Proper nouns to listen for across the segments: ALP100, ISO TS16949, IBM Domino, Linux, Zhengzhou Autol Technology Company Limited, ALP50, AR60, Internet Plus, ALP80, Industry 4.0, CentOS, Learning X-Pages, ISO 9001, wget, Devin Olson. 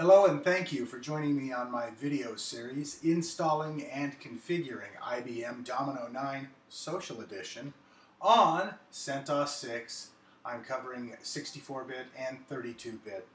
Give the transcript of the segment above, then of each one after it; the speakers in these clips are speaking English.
Hello and thank you for joining me on my video series, Installing and Configuring IBM Domino 9 Social Edition on CentOS 6. I'm covering 64-bit and 32-bit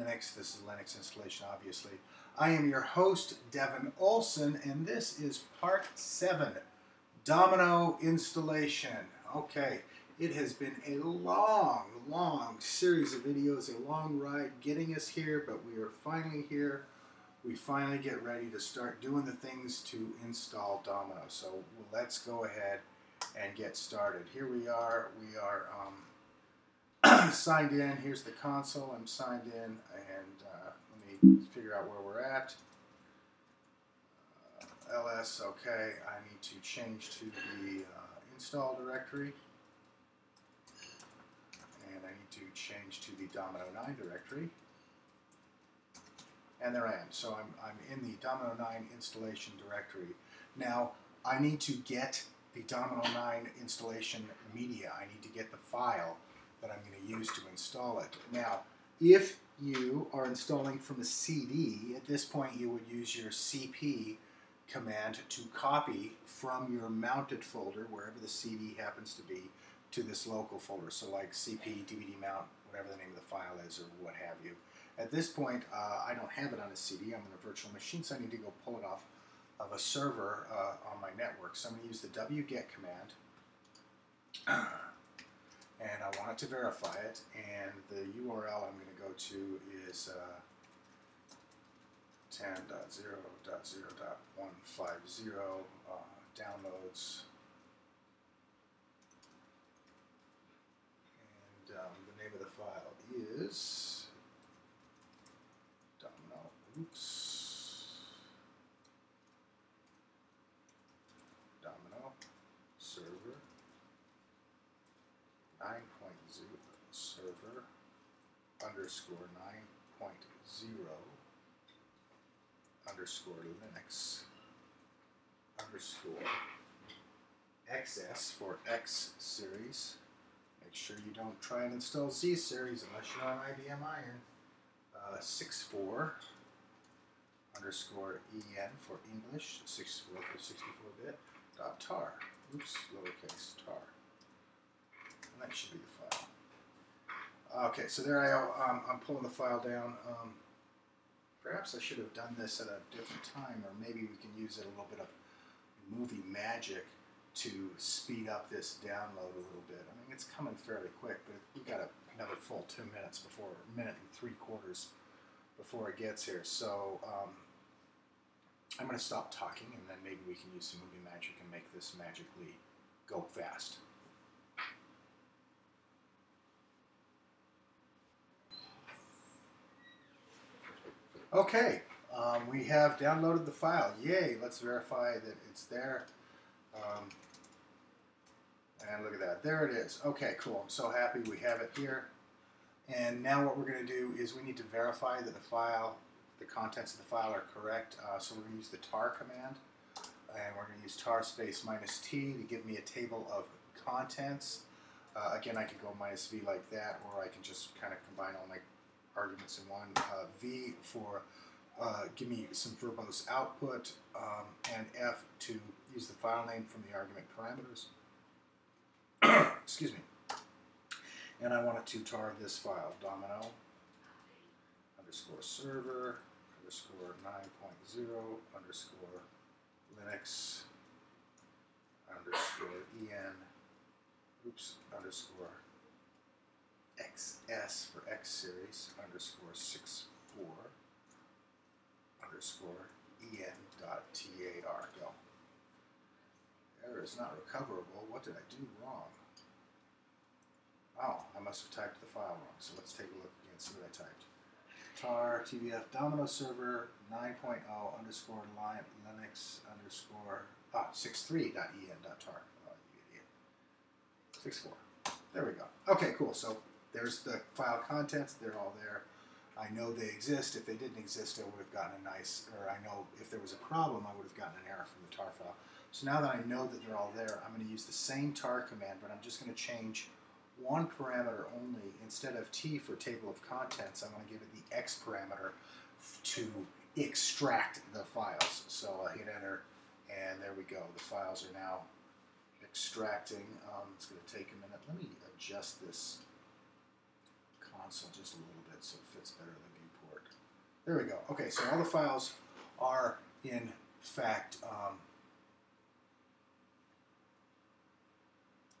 Linux. This is Linux installation, obviously. I am your host, Devin Olson, and this is Part 7, Domino Installation. Okay, it has been a long series of videos, a long ride getting us here, but we are finally here. We finally get ready to start doing the things to install Domino. So let's go ahead and get started. Here we are. We are signed in. Here's the console. I'm signed in, and let me figure out where we're at. LS, okay. I need to change to the install directory. I need to change to the Domino 9 directory. And there I am. So I'm in the Domino 9 installation directory. Now, I need to get the Domino 9 installation media. I need to get the file that I'm going to use to install it. Now, if you are installing from a CD, at this point you would use your CP command to copy from your mounted folder, wherever the CD happens to be, to this local folder, so like CP, DVD mount, whatever the name of the file is or what have you. At this point, I don't have it on a CD. I'm in a virtual machine, so I need to go pull it off of a server on my network. So I'm going to use the wget command, and I want it to verify it, and the URL I'm going to go to is 10.0.0.150 downloads. The name of the file is Domino. Oops. Domino server 9.0 server underscore 9.0 underscore Linux underscore XS for X series. Make sure you don't try and install Z series unless you're on IBM Iron. 64 underscore en for English, 64 for 64-bit, dot tar. Oops, lowercase tar. And that should be the file. Okay, so there I am. I'm pulling the file down. Perhaps I should have done this at a different time, or maybe we can use a little bit of movie magic to speed up this download a little bit. I mean, it's coming fairly quick, but we've got another full 2 minutes before, a minute and three-quarters before it gets here. So I'm going to stop talking, and then maybe we can use some movie magic and make this magically go fast. Okay, we have downloaded the file. Yay, let's verify that it's there. And look at that. There it is. Okay, cool. I'm so happy we have it here. And now what we're going to do is we need to verify that the file, the contents of the file are correct. So we're going to use the tar command. And we're going to use tar space minus T to give me a table of contents. Again, I could go minus V like that, or I can just kind of combine all my arguments in one. V for give me some verbose output, and F to use the file name from the argument parameters. Excuse me. And I wanted to tar this file, domino underscore server underscore 9.0 underscore Linux underscore en, oops, underscore xs for X series underscore 64 underscore en.tar. Go. Error is not recoverable. What did I do wrong? Oh, I must have typed the file wrong. So let's take a look again, see what I typed. Tar tbf domino server 9.0 underscore linux underscore 63.en.tar. Oh, you idiot. 64. There we go. Okay, cool. So there's the file contents. They're all there. I know they exist. If they didn't exist, I would have gotten a nice, or I know if there was a problem, I would have gotten an error from the tar file. So now that I know that they're all there, I'm going to use the same tar command, but I'm just going to change one parameter only. Instead of T for table of contents, I'm going to give it the X parameter to extract the files. So I hit enter, and there we go. The files are now extracting. It's going to take a minute. Let me adjust this console just a little bit so it fits better than viewport. There we go. Okay, so all the files are in fact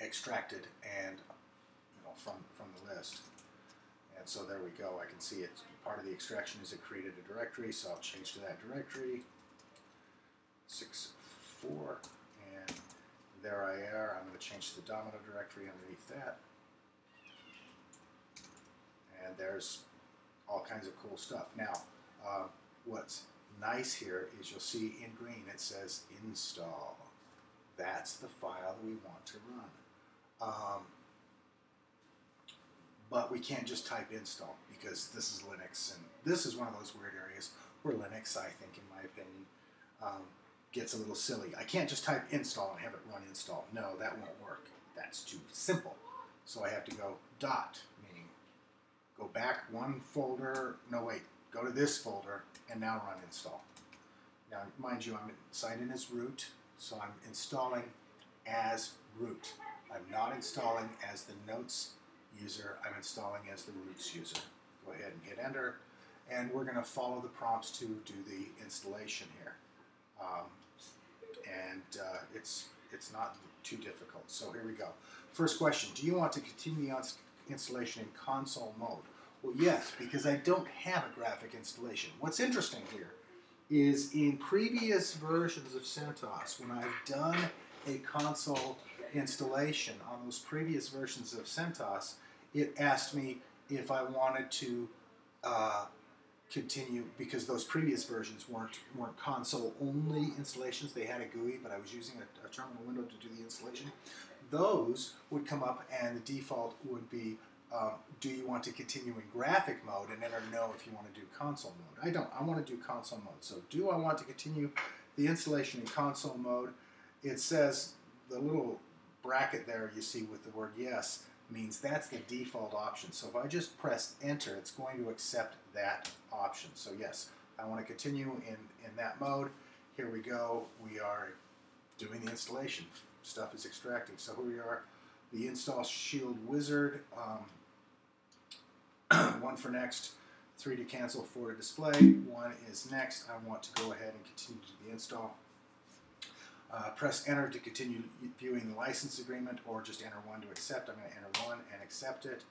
extracted and from the list. And so there we go. I can see it. Part of the extraction is it created a directory, so I'll change to that directory. 64, and there I are. I'm going to change to the Domino directory underneath that. And there's all kinds of cool stuff. Now, what's nice here is you'll see in green it says install. That's the file we want to run. But we can't just type install because this is Linux, and this is one of those weird areas where Linux, I think, in my opinion, gets a little silly. I can't just type install and have it run install. No, that won't work. That's too simple. So I have to go dot, meaning go back one folder, no wait, go to this folder, and now run install. Now, mind you, I'm signed in as root, so I'm installing as root. I'm not installing as the notes user, I'm installing as the roots user. Go ahead and hit enter, and we're going to follow the prompts to do the installation here. It's not too difficult. So here we go. First question, do you want to continue on installation in console mode? Well, yes, because I don't have a graphic installation. What's interesting here is in previous versions of CentOS, when I've done a console installation on those previous versions of CentOS, it asked me if I wanted to continue, because those previous versions weren't console-only installations. They had a GUI, but I was using a terminal window to do the installation. Those would come up, and the default would be, do you want to continue in graphic mode, and enter no if you want to do console mode. I don't. I want to do console mode. So do I want to continue the installation in console mode? It says the little bracket there you see with the word yes means that's the default option. So if I just press enter, it's going to accept that option. So yes, I want to continue in that mode. Here we go. We are doing the installation. Stuff is extracting. So here we are. The install shield wizard. 1 for next, 3 to cancel, 4 to display. 1 is next. I want to go ahead and continue to the install. Press enter to continue viewing the license agreement, or just enter 1 to accept. I'm going to enter 1 and accept it.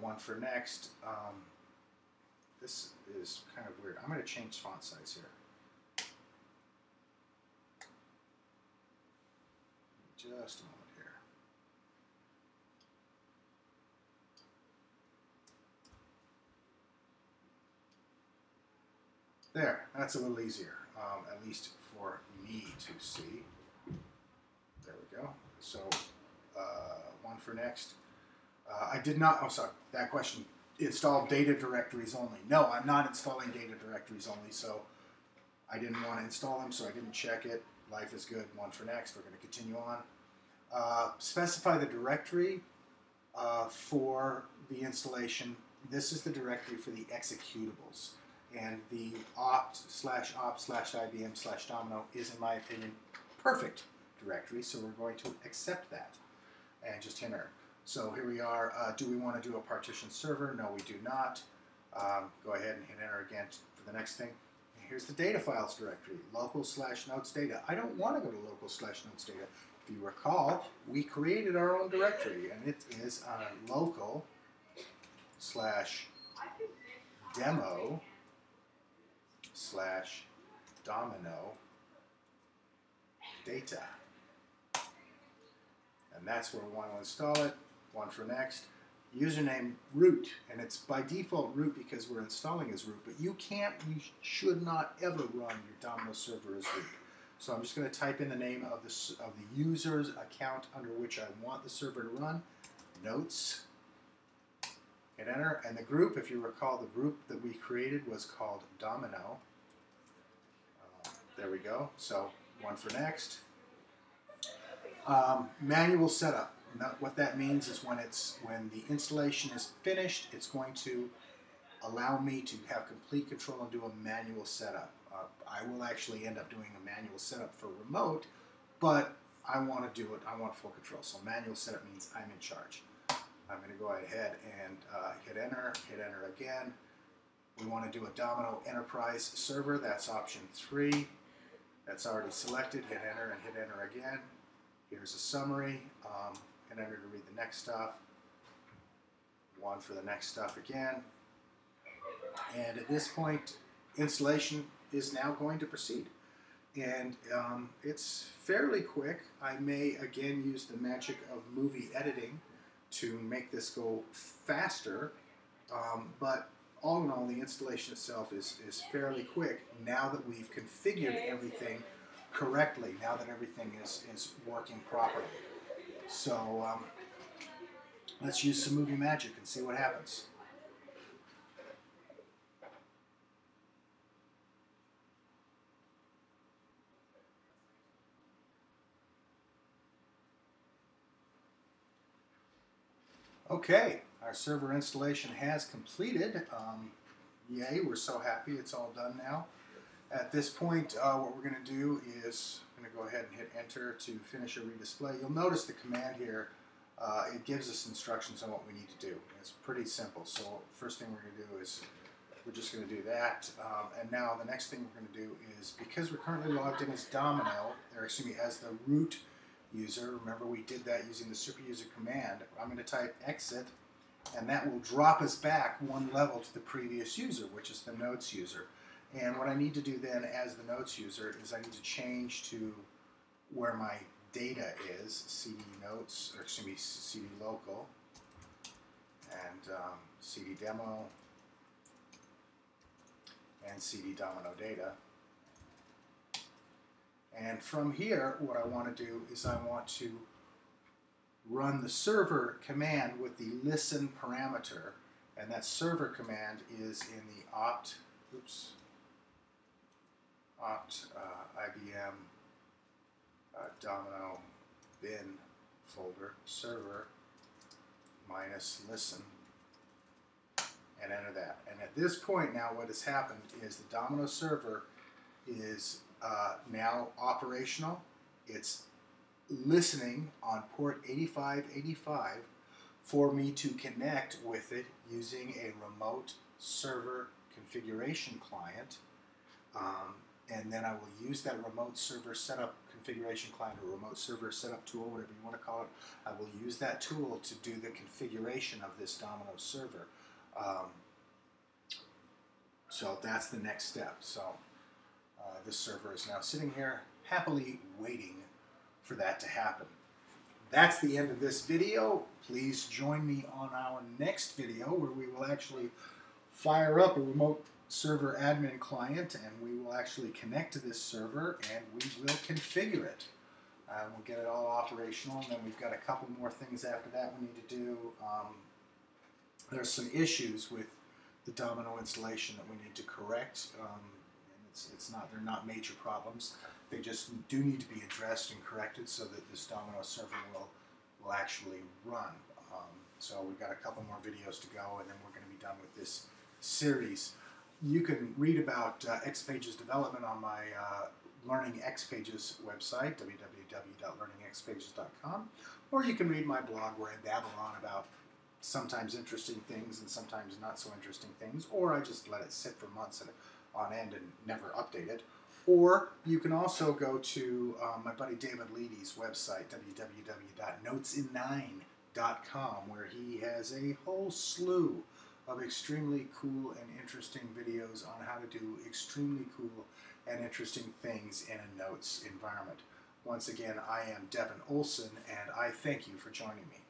1 for next. This is kind of weird. I'm going to change font size here. Just a moment here. There, that's a little easier, at least for me to see. There we go. So 1 for next. I did not, oh sorry, that question, install data directories only. No, I'm not installing data directories only, so I didn't want to install them, so I didn't check it. Life is good, 1 for next. We're going to continue on. Specify the directory for the installation. This is the directory for the executables. And the opt/op/IBM/domino is, in my opinion, perfect directory, so we're going to accept that and just hit enter. So here we are. Do we want to do a partition server? No, we do not. Go ahead and hit enter again for the next thing. And here's the data files directory, local/notes data. I don't want to go to local/notes data. If you recall, we created our own directory, and it is local/demo/domino data, and that's where we want to install it. 1 for next. Username root, and it's by default root because we're installing as root, but you should not ever run your Domino server as root. So I'm just going to type in the name of the user's account under which I want the server to run, notes, hit enter, and the group, if you recall, the group that we created was called Domino. There we go. So 1 for next. Manual setup. And that, what that means is when the installation is finished, it's going to allow me to have complete control and do a manual setup. I will actually end up doing a manual setup for remote, but I want to do it. I want full control. So manual setup means I'm in charge. I'm going to go ahead and hit enter again. We want to do a Domino Enterprise server. That's option 3. That's already selected. Hit enter and hit enter again. Here's a summary. Hit enter to read the next stuff. One for the next stuff again. And at this point, installation is now going to proceed. And it's fairly quick. I may again use the magic of movie editing to make this go faster, but all in all, the installation itself is fairly quick now that we've configured everything correctly, now that everything is working properly. So let's use some movie magic and see what happens. Okay, our server installation has completed. Yay, we're so happy it's all done now. At this point, what we're going to do is I'm going to go ahead and hit enter to finish a redisplay. You'll notice the command here, it gives us instructions on what we need to do. It's pretty simple. So first thing we're going to do is we're just going to do that. And now the next thing we're going to do is, because we're currently logged in as Domino, or excuse me, as the root user. Remember, we did that using the superuser command. I'm going to type exit, and that will drop us back one level to the previous user, which is the notes user. And what I need to do then as the notes user is I need to change to where my data is, CD notes, or excuse me, CD local, and CD demo, and CD Domino data. And from here, what I want to do is I want to run the server command with the listen parameter, and that server command is in the IBM Domino bin folder, server minus listen, and enter that. And at this point now, what has happened is the Domino server is now operational. It's listening on port 8585 for me to connect with it using a remote server configuration client, and then I will use that remote server setup configuration client or remote server setup tool, whatever you want to call it. I will use that tool to do the configuration of this Domino server. So that's the next step. So this server is now sitting here happily waiting for that to happen. That's the end of this video. Please join me on our next video where we will actually fire up a remote server admin client, and we will actually connect to this server and we will configure it. We'll get it all operational, and then we've got a couple more things after that we need to do. There's some issues with the Domino installation that we need to correct. It's not, they're not major problems. They just do need to be addressed and corrected so that this Domino server will actually run. So we've got a couple more videos to go, and then we're going to be done with this series. You can read about X-Pages development on my Learning X-Pages website, www.learningxpages.com, or you can read my blog where I babble on about sometimes interesting things and sometimes not so interesting things, or I just let it sit for months and on end and never update it. Or you can also go to my buddy David Leedy's website, www.notesin9.com, where he has a whole slew of extremely cool and interesting videos on how to do extremely cool and interesting things in a notes environment. Once again, I am Devin Olson, and I thank you for joining me.